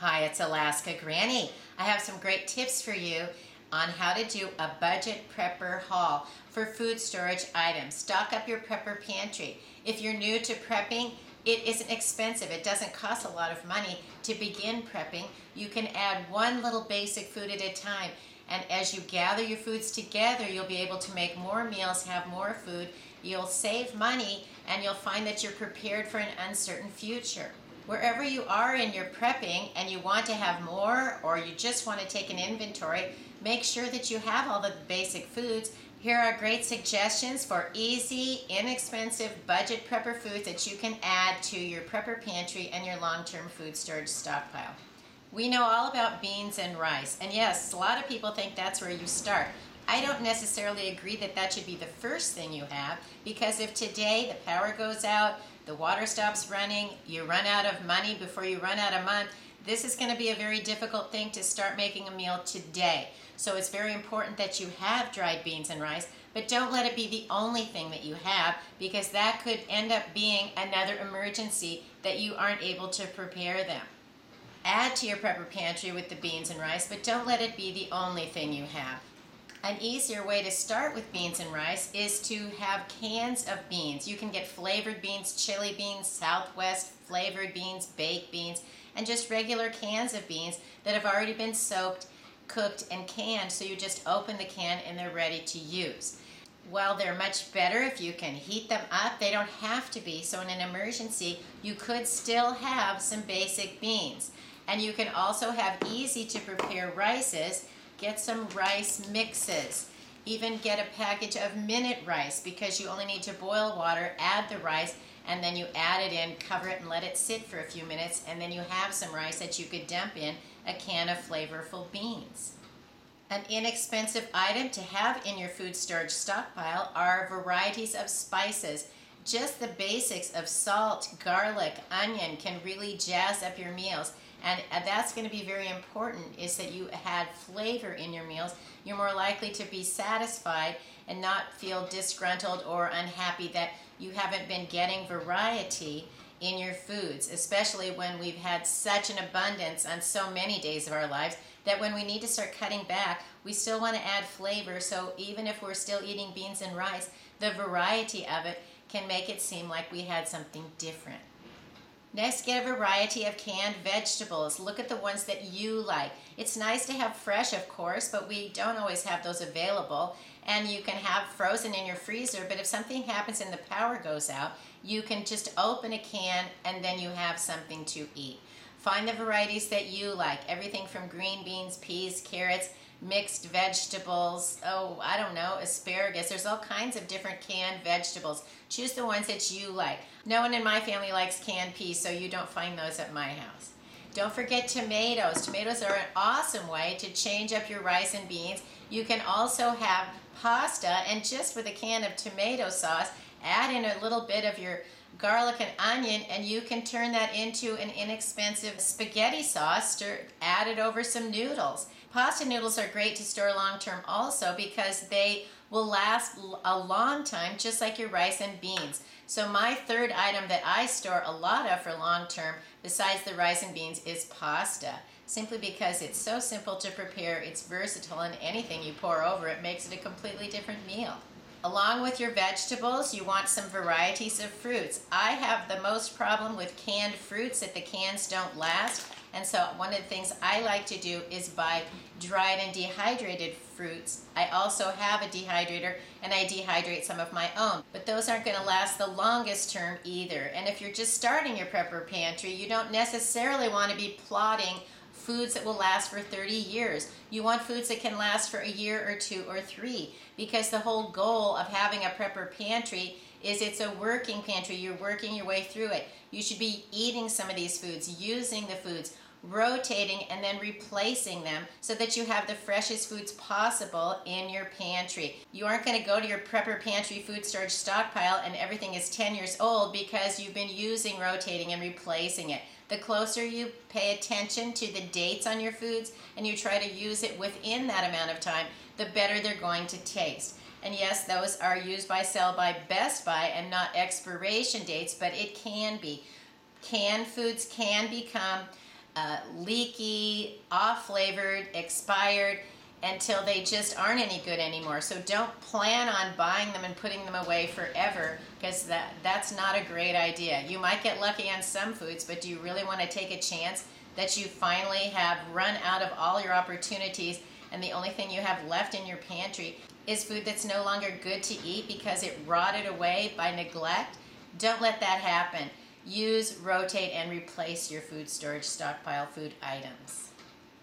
Hi, it's Alaska Granny. I have some great tips for you on how to do a budget prepper haul for food storage items. Stock up your prepper pantry. If you're new to prepping, it isn't expensive. It doesn't cost a lot of money to begin prepping. You can add one little basic food at a time. And as you gather your foods together, you'll be able to make more meals, have more food. You'll save money, and you'll find that you're prepared for an uncertain future. Wherever you are in your prepping and you want to have more or you just want to take an inventory, make sure that you have all the basic foods. Here are great suggestions for easy, inexpensive, budget prepper foods that you can add to your prepper pantry and your long-term food storage stockpile. We know all about beans and rice, and yes, a lot of people think that's where you start. I don't necessarily agree that that should be the first thing you have, because if today the power goes out, the water stops running, you run out of money before you run out of month, this is going to be a very difficult thing to start making a meal today. So it's very important that you have dried beans and rice, but don't let it be the only thing that you have, because that could end up being another emergency that you aren't able to prepare them. Add to your prepper pantry with the beans and rice, but don't let it be the only thing you have. An easier way to start with beans and rice is to have cans of beans. You can get flavored beans, chili beans, Southwest flavored beans, baked beans, and just regular cans of beans that have already been soaked, cooked, and canned. So you just open the can and they're ready to use. Well, they're much better if you can heat them up. They don't have to be. So in an emergency, you could still have some basic beans. And you can also have easy to prepare rices. Get some rice mixes. Even get a package of minute rice, because you only need to boil water, add the rice, and then you add it in, cover it, and let it sit for a few minutes, and then you have some rice that you could dump in a can of flavorful beans. An inexpensive item to have in your food storage stockpile are varieties of spices. Just the basics of salt, garlic, onion can really jazz up your meals. And that's going to be very important, is that you had flavor in your meals. You're more likely to be satisfied and not feel disgruntled or unhappy that you haven't been getting variety in your foods, especially when we've had such an abundance on so many days of our lives that when we need to start cutting back, we still want to add flavor. So even if we're still eating beans and rice, the variety of it can make it seem like we had something different. Next, get a variety of canned vegetables. Look at the ones that you like. It's nice to have fresh, of course, but we don't always have those available. And you can have frozen in your freezer, but if something happens and the power goes out, you can just open a can and then you have something to eat. Find the varieties that you like. Everything from green beans, peas, carrots, mixed vegetables, asparagus. There's all kinds of different canned vegetables. Choose the ones that you like. No one in my family likes canned peas, so you don't find those at my house. Don't forget tomatoes. Tomatoes are an awesome way to change up your rice and beans. You can also have pasta, and just with a can of tomato sauce, add in a little bit of your garlic and onion, and you can turn that into an inexpensive spaghetti sauce. Add it over some noodles. Pasta noodles are great to store long term also, because they will last a long time, just like your rice and beans. So my third item that I store a lot of for long term, besides the rice and beans, is pasta. Simply because it's so simple to prepare, it's versatile, and anything you pour over it makes it a completely different meal. Along with your vegetables, you want some varieties of fruits. I have the most problem with canned fruits, that the cans don't last. And so one of the things I like to do is buy dried and dehydrated fruits. I also have a dehydrator, and I dehydrate some of my own. But those aren't going to last the longest term either. And if you're just starting your prepper pantry, you don't necessarily want to be plotting foods that will last for 30 years. You want foods that can last for a year or two or three, because the whole goal of having a prepper pantry is it's a working pantry. You're working your way through it. You should be eating some of these foods, using the foods, rotating, and then replacing them so that you have the freshest foods possible in your pantry. You aren't going to go to your prepper pantry food storage stockpile and everything is 10 years old, because you've been using, rotating, and replacing it. The closer you pay attention to the dates on your foods and you try to use it within that amount of time, the better they're going to taste. And yes, those are used by, sell by, Best Buy, and not expiration dates, but it can be. Canned foods can become leaky, off-flavored, expired, until they just aren't any good anymore. So don't plan on buying them and putting them away forever, because that's not a great idea. You might get lucky on some foods, but do you really want to take a chance that you finally have run out of all your opportunities and the only thing you have left in your pantry is food that's no longer good to eat because it rotted away by neglect? Don't let that happen. Use, rotate, and replace your food storage stockpile food items.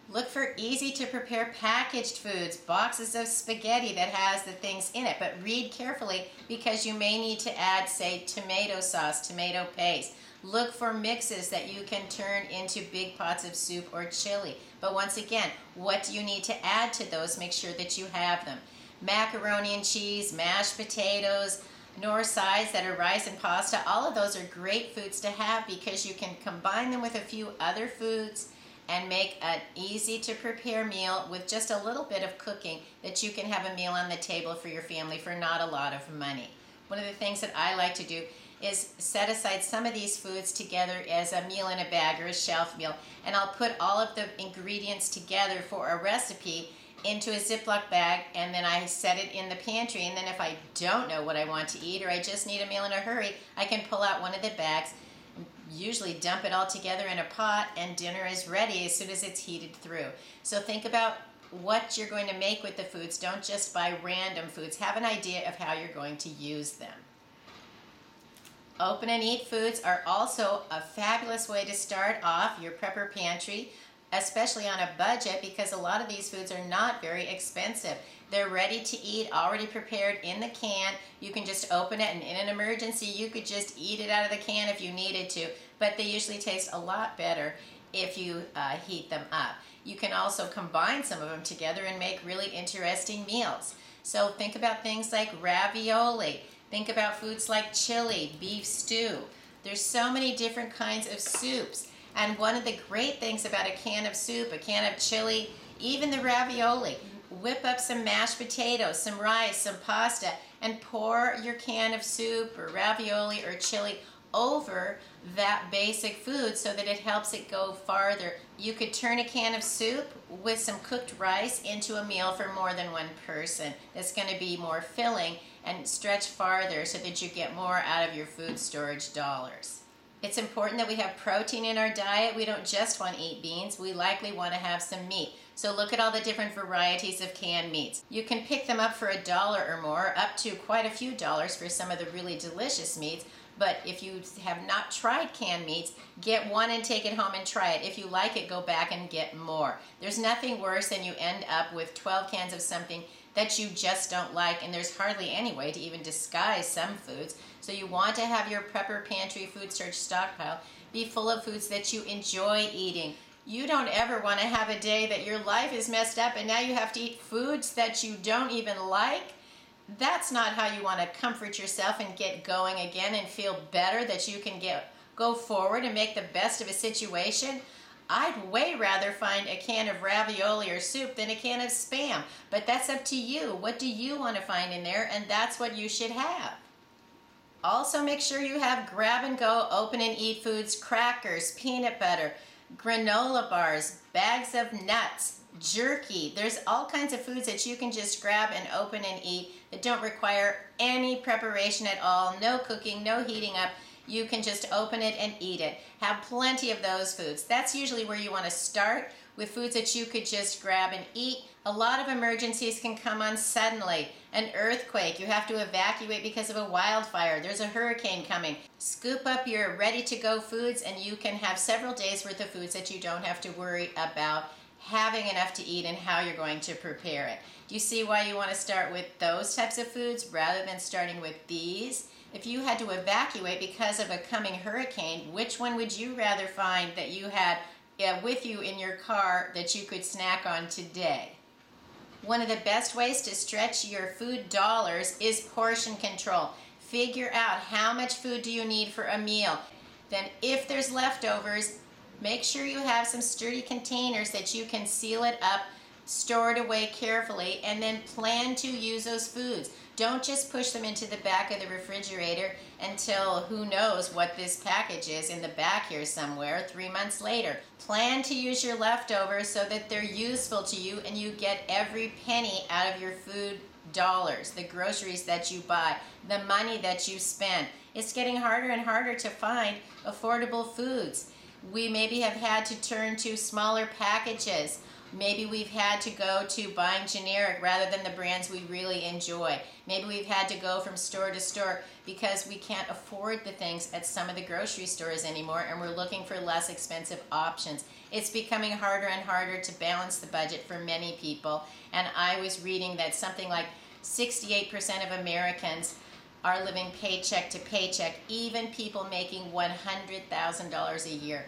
Look for easy to prepare packaged foods, boxes of spaghetti that has the things in it, but read carefully because you may need to add, say, tomato sauce, tomato paste. Look for mixes that you can turn into big pots of soup or chili. But once again, what do you need to add to those? Make sure that you have them. Macaroni and cheese, mashed potatoes, nor sides that are rice and pasta. All of those are great foods to have because you can combine them with a few other foods and make an easy to prepare meal with just a little bit of cooking that you can have a meal on the table for your family for not a lot of money. One of the things that I like to do is set aside some of these foods together as a meal in a bag or a shelf meal, and I'll put all of the ingredients together for a recipe into a Ziploc bag, and then I set it in the pantry, and then if I don't know what I want to eat or I just need a meal in a hurry, I can pull out one of the bags, usually dump it all together in a pot, and dinner is ready as soon as it's heated through. So think about what you're going to make with the foods. Don't just buy random foods. Have an idea of how you're going to use them. Open and eat foods are also a fabulous way to start off your prepper pantry, especially on a budget, because a lot of these foods are not very expensive. They're ready to eat, already prepared in the can. You can just open it, and in an emergency, you could just eat it out of the can if you needed to, but they usually taste a lot better if you heat them up. You can also combine some of them together and make really interesting meals. So think about things like ravioli. Think about foods like chili, beef stew. There's so many different kinds of soups. And one of the great things about a can of soup, a can of chili, even the ravioli, whip up some mashed potatoes, some rice, some pasta, and pour your can of soup or ravioli or chili over that basic food so that it helps it go farther. You could turn a can of soup with some cooked rice into a meal for more than one person. That's going to be more filling and stretch farther so that you get more out of your food storage dollars. It's important that we have protein in our diet. We don't just want to eat beans. We likely want to have some meat. So look at all the different varieties of canned meats. You can pick them up for $1 or more, up to quite a few dollars for some of the really delicious meats. But if you have not tried canned meats, get one and take it home and try it. If you like it, go back and get more. There's nothing worse than you end up with 12 cans of something that you just don't like, and there's hardly any way to even disguise some foods. So you want to have your prepper pantry food storage stockpile be full of foods that you enjoy eating. You don't ever want to have a day that your life is messed up and now you have to eat foods that you don't even like. That's not how you want to comfort yourself and get going again and feel better that you can go forward and make the best of a situation. I'd way rather find a can of ravioli or soup than a can of Spam, but that's up to you. What do you want to find in there? And that's what you should have. Also, make sure you have grab-and-go, open-and-eat foods, crackers, peanut butter, granola bars, bags of nuts, jerky. There's all kinds of foods that you can just grab and open and eat that don't require any preparation at all, no cooking, no heating up. You can just open it and eat it. Have plenty of those foods. That's usually where you want to start, with foods that you could just grab and eat. A lot of emergencies can come on suddenly. An earthquake, you have to evacuate because of a wildfire. There's a hurricane coming. Scoop up your ready-to-go foods and you can have several days worth of foods that you don't have to worry about having enough to eat and how you're going to prepare it. Do you see why you want to start with those types of foods rather than starting with these? If you had to evacuate because of a coming hurricane, which one would you rather find that you had with you in your car that you could snack on today? One of the best ways to stretch your food dollars is portion control. Figure out how much food do you need for a meal. Then if there's leftovers, make sure you have some sturdy containers that you can seal it up, store it away carefully, and then plan to use those foods. Don't just push them into the back of the refrigerator until who knows what this package is in the back here somewhere 3 months later. Plan to use your leftovers so that they're useful to you and you get every penny out of your food dollars, the groceries that you buy, the money that you spend. It's getting harder and harder to find affordable foods. We maybe have had to turn to smaller packages. Maybe we've had to go to buying generic rather than the brands we really enjoy. Maybe we've had to go from store to store because we can't afford the things at some of the grocery stores anymore and we're looking for less expensive options. It's becoming harder and harder to balance the budget for many people. And I was reading that something like 68% of Americans are living paycheck to paycheck, even people making $100,000 a year.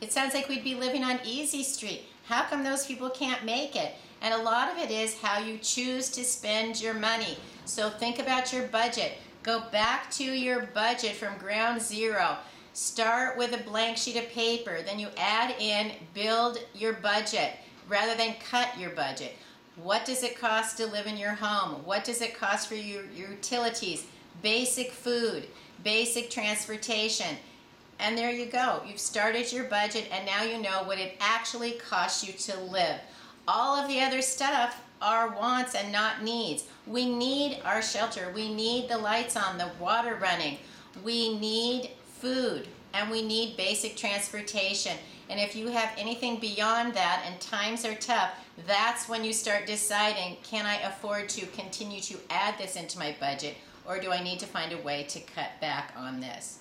It sounds like we'd be living on Easy Street. How come those people can't make it? And a lot of it is how you choose to spend your money. So think about your budget. Go back to your budget from ground zero. Start with a blank sheet of paper. Then you add in, build your budget rather than cut your budget. What does it cost to live in your home? What does it cost for your utilities? Basic food, basic transportation. And there you go. You've started your budget and now you know what it actually costs you to live. All of the other stuff are wants and not needs. We need our shelter. We need the lights on, the water running. We need food and we need basic transportation. And if you have anything beyond that and times are tough, that's when you start deciding, can I afford to continue to add this into my budget or do I need to find a way to cut back on this?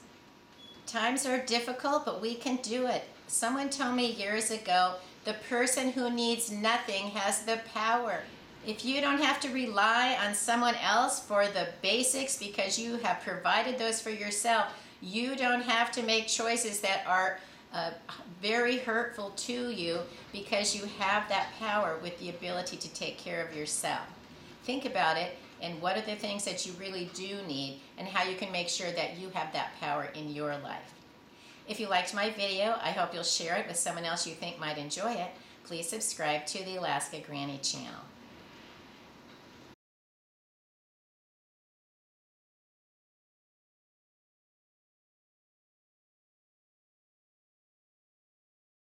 Times are difficult, but we can do it. Someone told me years ago, the person who needs nothing has the power. If you don't have to rely on someone else for the basics because you have provided those for yourself, you don't have to make choices that are very hurtful to you because you have that power with the ability to take care of yourself. Think about it. And what are the things that you really do need and how you can make sure that you have that power in your life. If you liked my video, I hope you'll share it with someone else you think might enjoy it. Please subscribe to the Alaska Granny channel.